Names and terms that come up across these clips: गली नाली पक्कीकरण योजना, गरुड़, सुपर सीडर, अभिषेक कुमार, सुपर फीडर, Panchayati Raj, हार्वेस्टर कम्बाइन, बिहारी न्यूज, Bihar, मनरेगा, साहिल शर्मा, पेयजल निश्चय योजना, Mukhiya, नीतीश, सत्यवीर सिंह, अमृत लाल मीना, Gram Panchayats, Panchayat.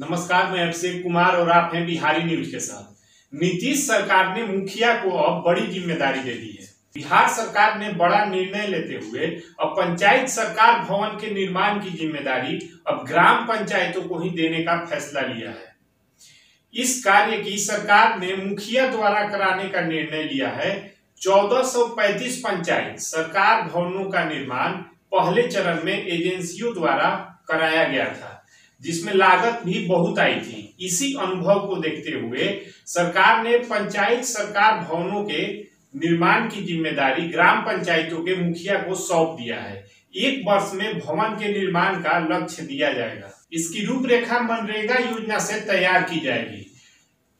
नमस्कार, मैं अभिषेक कुमार और आप हैं बिहारी न्यूज के साथ। नीतीश सरकार ने मुखिया को अब बड़ी जिम्मेदारी दे दी है। बिहार सरकार ने बड़ा निर्णय लेते हुए अब पंचायत सरकार भवन के निर्माण की जिम्मेदारी अब ग्राम पंचायतों को ही देने का फैसला लिया है। इस कार्य की सरकार ने मुखिया द्वारा कराने का निर्णय लिया है। 1435 पंचायत सरकार भवनों का निर्माण पहले चरण में एजेंसियों द्वारा कराया गया था, जिसमें लागत भी बहुत आई थी। इसी अनुभव को देखते हुए सरकार ने पंचायत सरकार भवनों के निर्माण की जिम्मेदारी ग्राम पंचायतों के मुखिया को सौंप दिया है। एक वर्ष में भवन के निर्माण का लक्ष्य दिया जाएगा। इसकी रूपरेखा मनरेगा योजना से तैयार की जाएगी।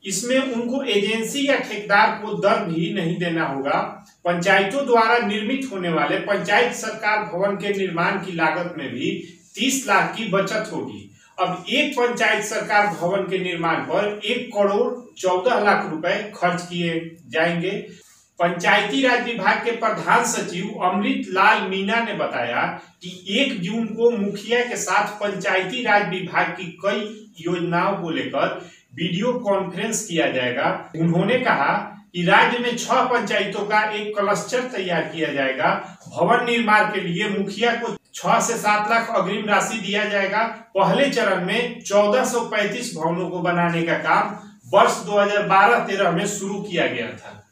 इसमें उनको एजेंसी या ठेकेदार को दर भी नहीं देना होगा। पंचायतों द्वारा निर्मित होने वाले पंचायत सरकार भवन के निर्माण की लागत में भी 30 लाख की बचत होगी। अब एक पंचायत सरकार भवन के निर्माण पर 1,14 करोड़ रुपए खर्च किए जाएंगे। पंचायती राज विभाग के प्रधान सचिव अमृत लाल मीना ने बताया कि 1 जून को मुखिया के साथ पंचायती राज विभाग की कई योजनाओं को लेकर वीडियो कॉन्फ्रेंस किया जाएगा। उन्होंने कहा कि राज्य में 6 पंचायतों का एक क्लस्टर तैयार किया जाएगा। भवन निर्माण के लिए मुखिया को 6 से 7 लाख अग्रिम राशि दिया जाएगा। पहले चरण में 1435 भवनों को बनाने का काम वर्ष 2012-13 में शुरू किया गया था,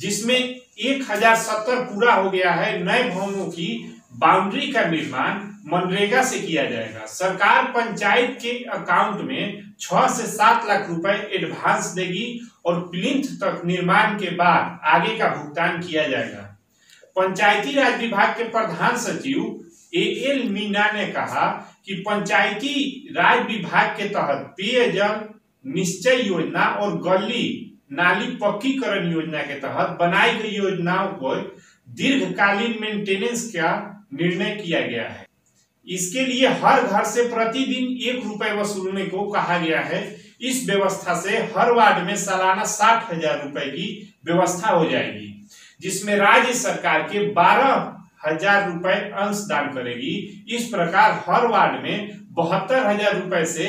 जिसमें 1070 पूरा हो गया है। नए भवनों की बाउंड्री का निर्माण मनरेगा से किया जाएगा। सरकार पंचायत के अकाउंट में 6 से 7 लाख रुपए एडवांस देगी और प्लिंथ तक निर्माण के बाद आगे का भुगतान किया जाएगा। पंचायती राज विभाग के प्रधान सचिव एल मीना ने कहा कि पंचायती राज विभाग के तहत पेयजल निश्चय योजना और गली नाली पक्कीकरण योजना के तहत बनाई गई योजनाओं को दीर्घकालीन मेंटेनेंस का निर्णय किया गया है। इसके लिए हर घर से प्रतिदिन 1 रुपए वसूलने को कहा गया है। इस व्यवस्था से हर वार्ड में सालाना 60,000 रुपए की व्यवस्था हो जाएगी, जिसमें राज्य सरकार के 12,000 रुपए अंशदान करेगी। इस प्रकार हर वार्ड में 72,000 रुपए से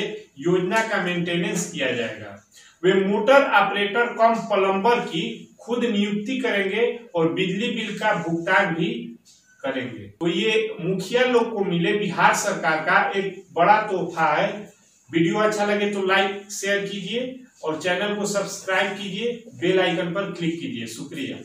योजना का मेंटेनेंस किया जाएगा। वे मोटर ऑपरेटर कम प्लम्बर की खुद नियुक्ति करेंगे और बिजली बिल का भुगतान भी करेंगे। तो ये मुखिया लोग को मिले बिहार सरकार का एक बड़ा तोहफा है। वीडियो अच्छा लगे तो लाइक शेयर कीजिए और चैनल को सब्सक्राइब कीजिए, बेल आइकन पर क्लिक कीजिए। शुक्रिया।